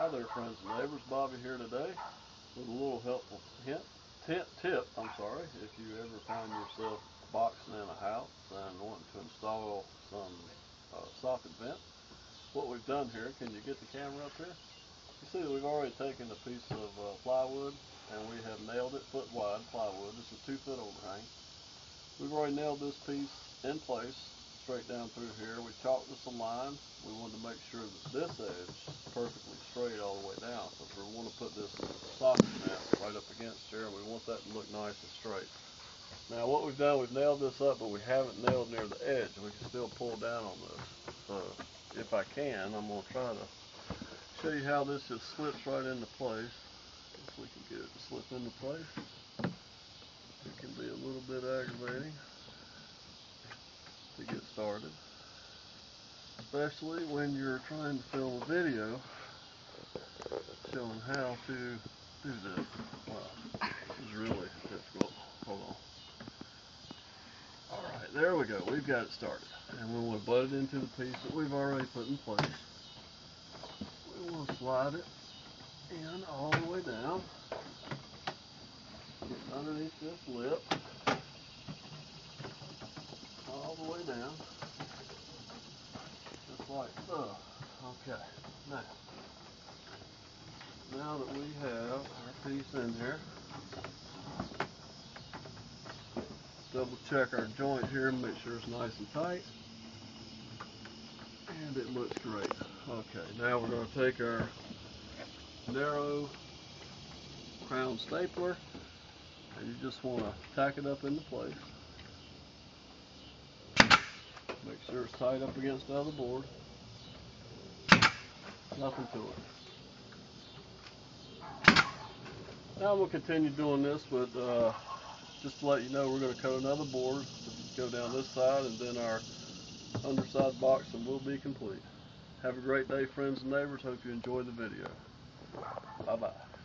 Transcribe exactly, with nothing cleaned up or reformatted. Hi there, friends and neighbors. Bobby here today with a little helpful hint, tip, tip, I'm sorry, if you ever find yourself boxing in a house and wanting to install some uh, soffit vent. What we've done here, can you get the camera up here? You see we've already taken a piece of uh, plywood and we have nailed it foot wide plywood. This is a two foot overhang. We've already nailed this piece in place. Straight down through here. We chalked with some line. We wanted to make sure that this edge is perfectly straight all the way down. So if we want to put this soffit vent right up against here, we want that to look nice and straight. Now what we've done, we've nailed this up, but we haven't nailed near the edge. We can still pull down on this. So if I can, I'm going to try to show you how this just slips right into place. If we can get it to slip into place. It can be a little bit aggravating to get started, especially when you're trying to film a video showing how to do this. Wow, this is really difficult. Hold on. Alright, there we go. We've got it started. And we want to butt it into the piece that we've already put in place. We want to slide it in all the way down. Get underneath this lip. All the way down, just like so. Okay, now, now that we have our piece in here, double check our joint here, make sure it's nice and tight, and it looks great. Okay, now we're going to take our narrow crown stapler, and you just want to tack it up into place. Make sure it's tied up against the other board. Nothing to it. Now we'll continue doing this, but uh, just to let you know, we're going to coat another board. Go down this side, and then our underside box, and we'll be complete. Have a great day, friends and neighbors. Hope you enjoy the video. Bye-bye.